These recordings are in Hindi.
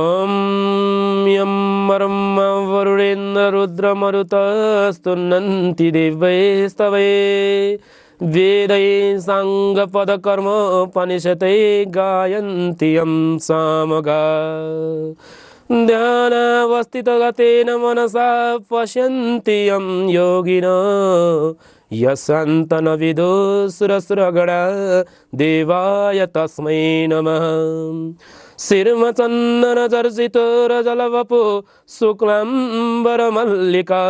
ओम यम ब्रह्म वरुणेन्द्र रुद्रमरुतस्तुनन्ति देवैस्तवे वेदै सांगपदकर्म उपनिषते गायन्ति यं सामगा ध्यानावस्थितगतेन मनसा पश्यन्ति यं योगिना यस्यान्तं विदो सुरसुरगणा देवाय तस्मै नमः। शिरमचन्दनचर्चितोरजलवपु शुक्लाम्बरमल्लिका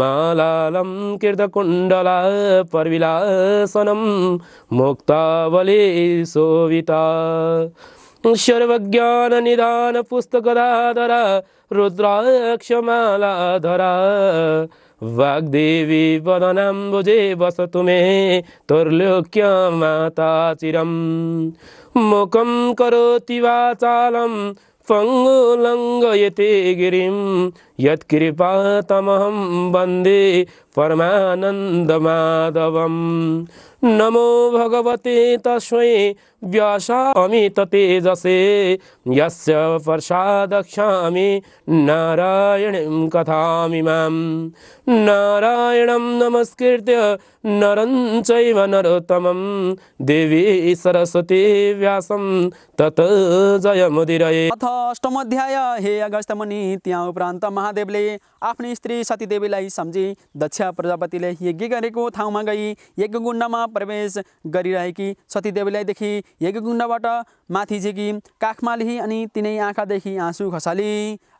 मालालं कृतकुण्डला परविलासनं मुक्तावली शोभिता सर्वज्ञाननिधानपुस्तकधाधरा रुद्राक्षमालाधरा वाग्देवी वदनाम्बुजे वसतु मे तुर्लोक्या माता चिरं मुखं करोति वाचालं पंगुलंगयते गिरिं यत्कृपातमहं वन्दे परमानन्दमाधवं। नमो भगवते तस्मै व्यासामि ततेजसे यस्य प्रसादक्षामि नारायणं कथामिमां। नारायणं नमस्कृत्य नरं चैव नरोत्तमं देवी सरस्वती व्यासं ततो जयमुदीरयेत्। अष्टम अध्याय हे अगस्त मुनि त्यहाँ उपरांत महादेवले आफ्नी स्त्री सतीदेवीलाई सम्झी दक्ष प्रजापतिले यज्ञ गरेको ठाउँमा गई यज्ञकुण्डमा प्रवेश गरिरहेकी सतीदेवीलाई देखि यज्ञकुण्डबाट माथि झिकी काखमा लिई अनि तिनै आँखादेखि आँसु खसाली।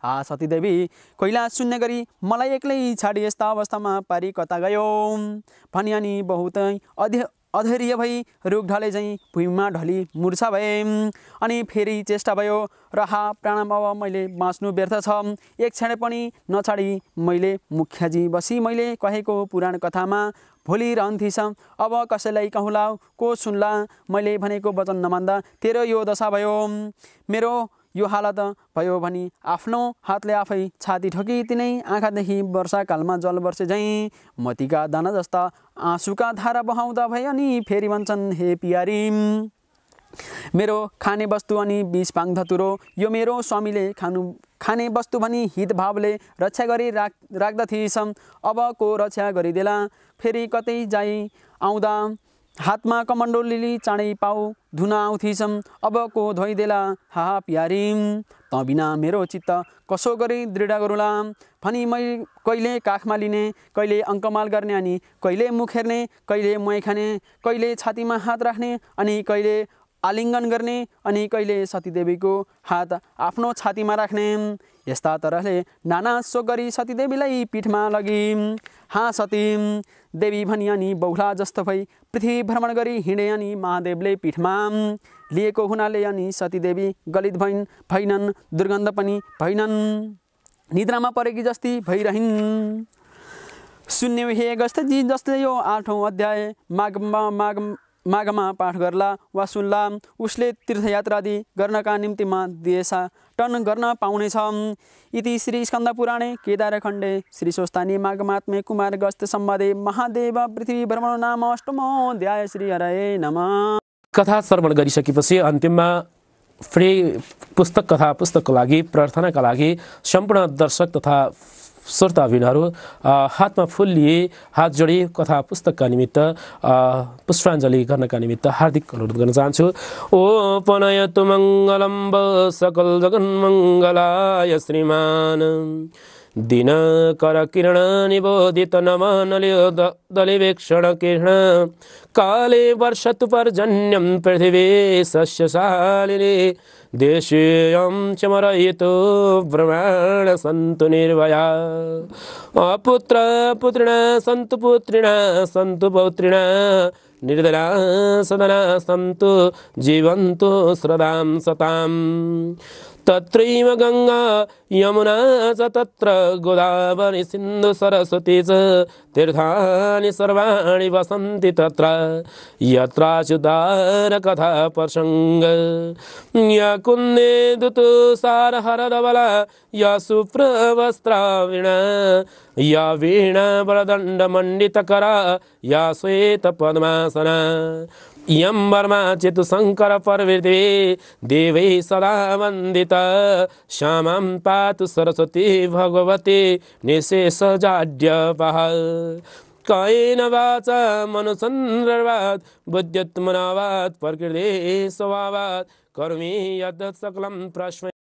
आ सतीदेवी कैलाश शून्य गरी मलाई एक्लै छाडी यस्ता अवस्थामा पारी कता गयो भनी अनि बहुत अधैर्य भई रुख ढले झैं भुइँमा ढली मूर्छा भए। अनि फेरि चेष्टा भयो र हा प्राणाम अब मैले बाँच्नु व्यर्थ छ एक क्षण पनि नछाडी मैले मुखियाजी बसी मैले कहेको पुराण कथामा भुलिरहन्थिस अब कसैलाई कहला को सुन्ला मैले भनेको वचन नमान्दा तेरो यो दशा भयो मेरो यो हालत भयो भनी आफ्नो हातले आफै छाती ठोकी तिनै आँखादेखि वर्षाकालमा जल वर्षे झैं मतीका दाना जस्ता आँसुका धारा बहाउँदा भए। अनि फेरि भन्छन् हे पियारी मेरो खाने वस्तु अनि बीज पाङ धतुरो यो मेरो स्वामीले खाने वस्तु भनी हितभावले रक्षा गरी राख्दथिसम् अबको रक्षा गरिदेला। फेरि कतै जाइ आउँदा हातमा कमण्डोलीली चाँडै पाऊ धुना आउँथिसम् अबको धोइदेला हाहा प्यारी त बिना मेरो चित्त कसो गरी दृढ गरौँला भनी मै कहिले काखमा लिने कहिले अङ्कमाल गर्ने अनि कहिले मुख हेर्ने कहिले मही खाने कहिले छातीमा हात राख्ने अनि कहिले आलिङ्गन गर्ने अनि कहिले सतीदेवीको हात आफ्नो छातीमा राख्ने यस्ता तरहले नानासो गरी सतीदेवीलाई पीठमा लगी। हाँ सती देवी भनी अनि बौला जस्तो भई पृथ्वी भ्रमण गरी हिँडे अनि महादेवले पीठमा लिएको हुनाले अनि सतीदेवी गलित भइनन् दुर्गन्ध पनि भइनन् निद्रामा परेकी जस्ती भइरहिन्। सुन्यो हे अगस्तजी जसले यो 8औं अध्याय माघमा पाठ गर्ला वा सुन्ला उसले तीर्थयात्रादि गर्नका निम्तिमा देशाटन गर्न पाउनेछ। इति श्री स्कन्दपुराणे केदारखण्डे श्री स्वस्तानी माघमात्मे कुमार गस्त सम्बन्धे महादेव पृथ्वी भ्रमण नाम अष्टमोऽध्याय श्री हरये नमः। कथा श्रवण गरिसकेपछि अन्तिममा फ्री पुस्तक कथा पुस्तकको लागि प्रार्थनाका लागि सम्पूर्ण दर्शक तथा श्रोता अभिनहरू हातमा फूल लिए हात जोडी कथा पुस्तकका निमित्त पुष्पाञ्जलि गर्नका निमित्त हार्दिक अनुरोध गर्न चाहन्छु। ओपनयतु मङ्गलं सकल जगन्मङ्गलाय श्रीमान दिनकर किरण निबोधित नमनलिदलिवेक्षण किरण काले वर्षतु पर्जन्यं पृथिवी सस्यशालिनी देशीयं चमरयितो ब्रह्माण सन्तु निर्भया अपुत्र पुत्रिणा सन्तु पुत्रिणा सन्तु पौत्रिणा निर्दला सदना सन्तु जीवन्तु श्रदां सताम्। तत्रैव गंगा यमुना च तत्र गोदावरी सिन्धु सरस्वती च तीर्थानि सर्वाणि वसन्ति तत्र यत्राचुदार कथा प्रसंग या कुन्दे दुतुसार हरदवला या सुप्रवस्त्राविणा या वीणा वरदण्ड मण्डितकरा या श्वेत पद्मासना इयं वर्मा चित्संकर प्रवृते देवै सदा वंदिता श्यामां पातु सरस्वती भगवती निःशेषजाड्यपः कायेन वाचा मनसन्द्रवात् बुद्ध्यत्मना वात् प्रकृते स्वभावात् कर्मी यत् सकलं प्रश्न।